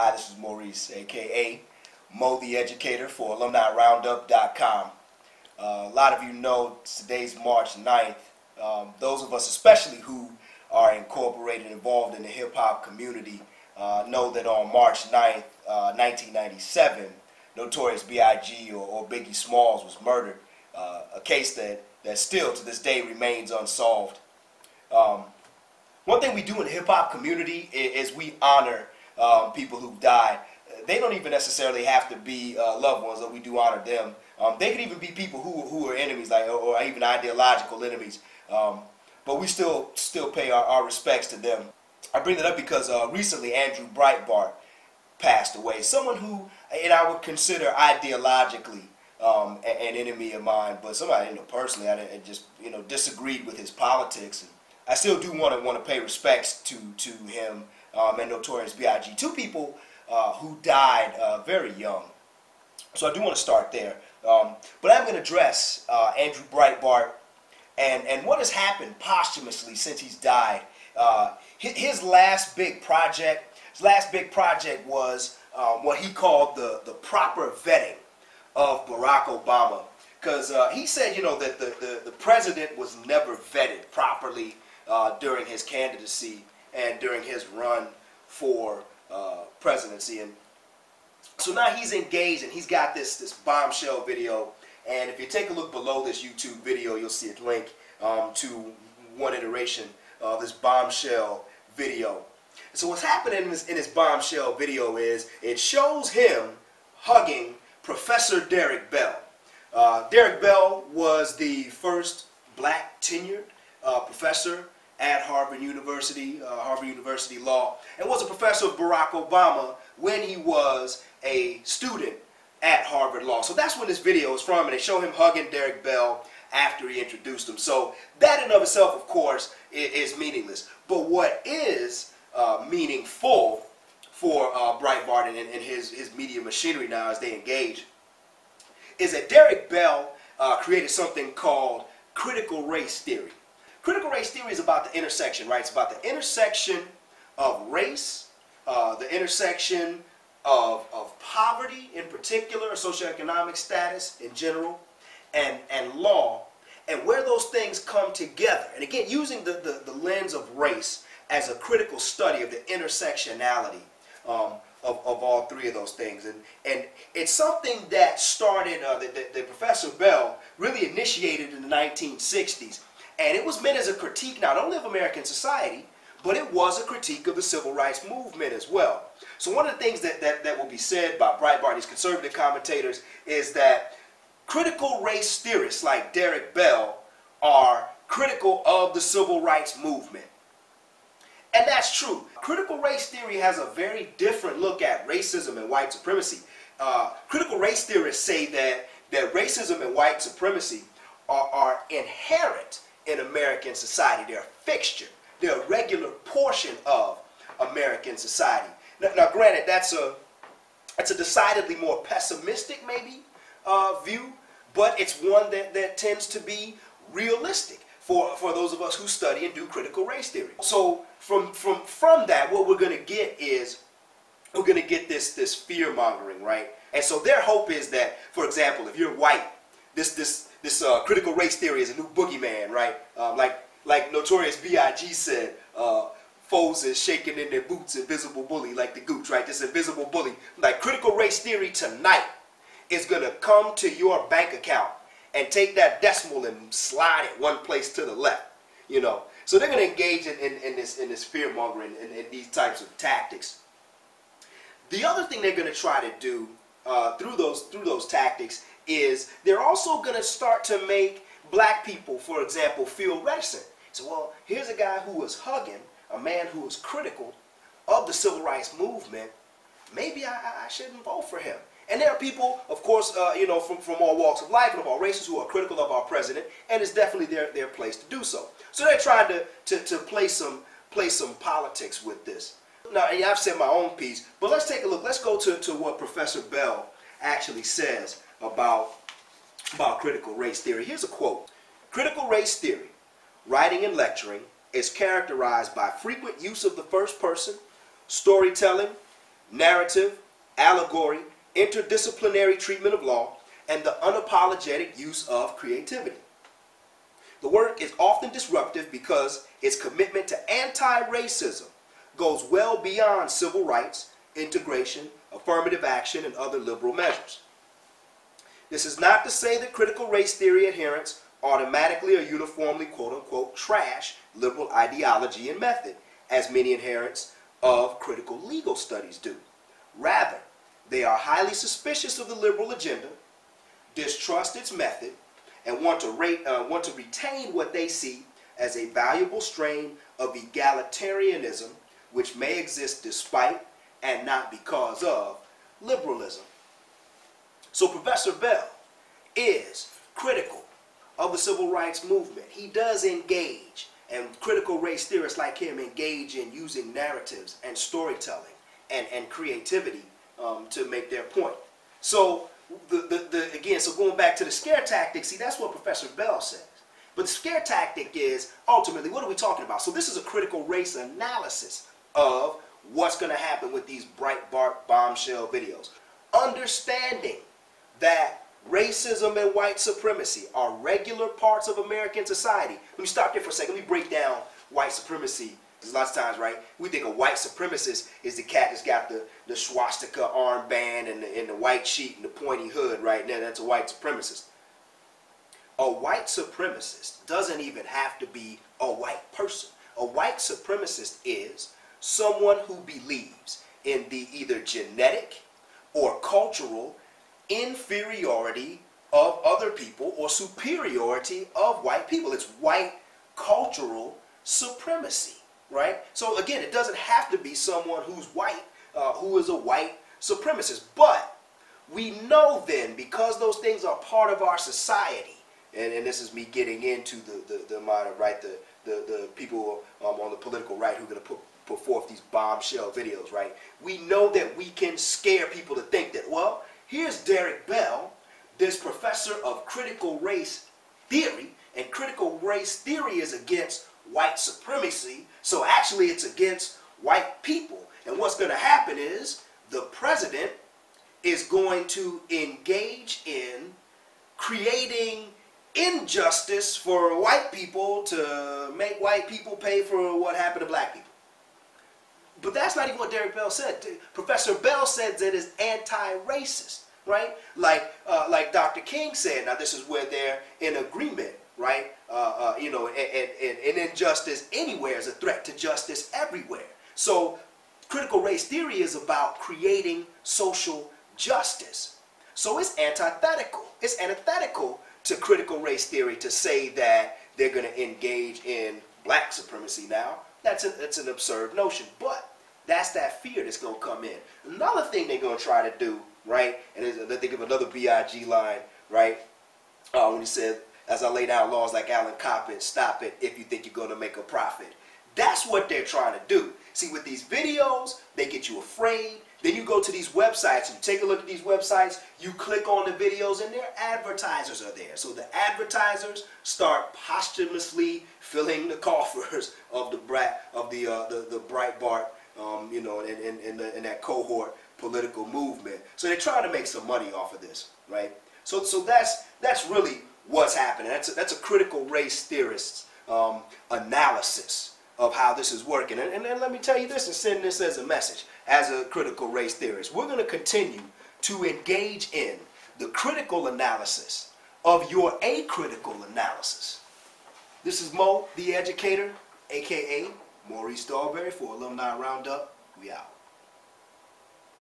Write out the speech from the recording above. Hi, this is Maurice, a.k.a. Mo the Educator for AlumniRoundup.com. A lot of you know today's March 9th. Those of us especially who are incorporated and involved in the hip-hop community know that on March 9th, 1997, Notorious B.I.G. or Biggie Smalls was murdered, a case that still to this day remains unsolved. One thing we do in the hip-hop community is we honor people who've died. They don't even necessarily have to be loved ones, though we do honor them. They could even be people who are enemies, like or even ideological enemies. But we still pay our respects to them. I bring that up because recently Andrew Breitbart passed away. Someone who, and I would consider ideologically an enemy of mine, but somebody personally I just disagreed with his politics. And I still do want to pay respects to him and Notorious B.I.G. Two people who died very young. So I do want to start there. But I'm going to address Andrew Breitbart and what has happened posthumously since he's died. His last big project. His last big project was what he called the proper vetting of Barack Obama, because he said, that the president was never vetted properly during his candidacy and during his run for presidency. And so now he's engaged and he's got this bombshell video. And if you take a look below this YouTube video, you'll see a link to one iteration of this bombshell video. So what's happening in this bombshell video is it shows him hugging Professor Derrick Bell. Derrick Bell was the first black tenured professor at Harvard University Law, and was a professor of Barack Obama when he was a student at Harvard Law. So that's when this video is from, and they show him hugging Derrick Bell after he introduced him. So that in of itself, of course, is meaningless. But what is meaningful for Breitbart and his media machinery now as they engage is that Derrick Bell created something called Critical Race Theory. Critical race theory is about the intersection, right? It's about the intersection of race, the intersection of poverty in particular, socioeconomic status in general, and law, and where those things come together. And again, using the lens of race as a critical study of the intersectionality of all three of those things. And it's something that started, that Professor Bell really initiated in the 1960s. And it was meant as a critique not only of American society, but it was a critique of the civil rights movement as well. So one of the things that will be said by Breitbart, these conservative commentators, is that critical race theorists like Derrick Bell are critical of the civil rights movement. And that's true. Critical race theory has a very different look at racism and white supremacy. Critical race theorists say that racism and white supremacy are inherent in American society. They're a fixture. They're a regular portion of American society. Now granted, that's a decidedly more pessimistic, maybe, view, but it's one that tends to be realistic for those of us who study and do critical race theory. So from that, what we're going to get is we're going to get this fear-mongering, right? And so their hope is that, for example, if you're white, this critical race theory is a new boogeyman, right? Like Notorious B.I.G. said, foes is shaking in their boots, invisible bully, like the Gooch, right? This invisible bully. Like critical race theory tonight is going to come to your bank account and take that decimal and slide it one place to the left, So they're going to engage in this fear-mongering and these types of tactics. The other thing they're going to try to do through those tactics is they're also going to start to make black people, for example, feel reticent. So, well, here's a guy who was hugging a man who was critical of the civil rights movement. Maybe I shouldn't vote for him. And there are people, of course, from all walks of life and of all races who are critical of our president, and it's definitely their place to do so. So they're trying to play some politics with this. Now, I've said my own piece, but let's take a look. Let's go to what Professor Bell actually says about critical race theory. Here's a quote. Critical race theory, writing and lecturing, is characterized by frequent use of the first person, storytelling, narrative, allegory, interdisciplinary treatment of law, and the unapologetic use of creativity. The work is often disruptive because its commitment to anti-racism goes well beyond civil rights, integration, affirmative action, and other liberal measures. This is not to say that critical race theory adherents automatically or uniformly, quote-unquote, trash liberal ideology and method, as many adherents of critical legal studies do. Rather, they are highly suspicious of the liberal agenda, distrust its method, and want to retain what they see as a valuable strain of egalitarianism, which may exist despite and not because of liberalism. So Professor Bell is critical of the civil rights movement. He does engage, and critical race theorists like him engage in using narratives and storytelling and creativity to make their point. So again, going back to the scare tactic, see, that's what Professor Bell says. But the scare tactic is, ultimately, what are we talking about? So this is a critical race analysis of what's going to happen with these Breitbart bombshell videos. Understanding that racism and white supremacy are regular parts of American society. Let me stop there for a second. Let me break down white supremacy. Because lots of times, right, we think a white supremacist is the cat that's got the swastika armband and the white sheet and the pointy hood, right? Now, that's a white supremacist. A white supremacist doesn't even have to be a white person. A white supremacist is someone who believes in the either genetic or cultural inferiority of other people or superiority of white people. It's white cultural supremacy, right? So again, it doesn't have to be someone who's white, who is a white supremacist. But we know then, because those things are part of our society, and this is me getting into the modern right, the people on the political right who are going to put forth these bombshell videos, right? We know that we can scare people to think that, well, here's Derrick Bell, this professor of critical race theory, and critical race theory is against white supremacy, so actually it's against white people. And what's going to happen is the president is going to engage in creating injustice for white people to make white people pay for what happened to black people. But that's not even what Derrick Bell said. Professor Bell said that it's anti-racist, right? Like Dr. King said. Now this is where they're in agreement, right? You know, and injustice anywhere is a threat to justice everywhere. So critical race theory is about creating social justice. So it's antithetical. It's antithetical to critical race theory to say that they're going to engage in black supremacy now. That's an absurd notion, but that's that fear that's going to come in. Another thing they're going to try to do, right, and they think of another B.I.G. line, right, when he said, as I lay down laws like Alan Coppin, stop it if you think you're going to make a profit. That's what they're trying to do. See, with these videos, they get you afraid. Then you go to these websites, you take a look at these websites, you click on the videos, and their advertisers are there. So the advertisers start posthumously filling the coffers of the Breitbart, you know, and that cohort political movement. So they're trying to make some money off of this, right? So that's really what's happening. That's a critical race theorist's analysis of how this is working. And then let me tell you this and send this as a message. As a critical race theorist, we're going to continue to engage in the critical analysis of your acritical analysis. This is Mo the Educator, a.k.a. Maurice Dolberry for Alumni Roundup. We out.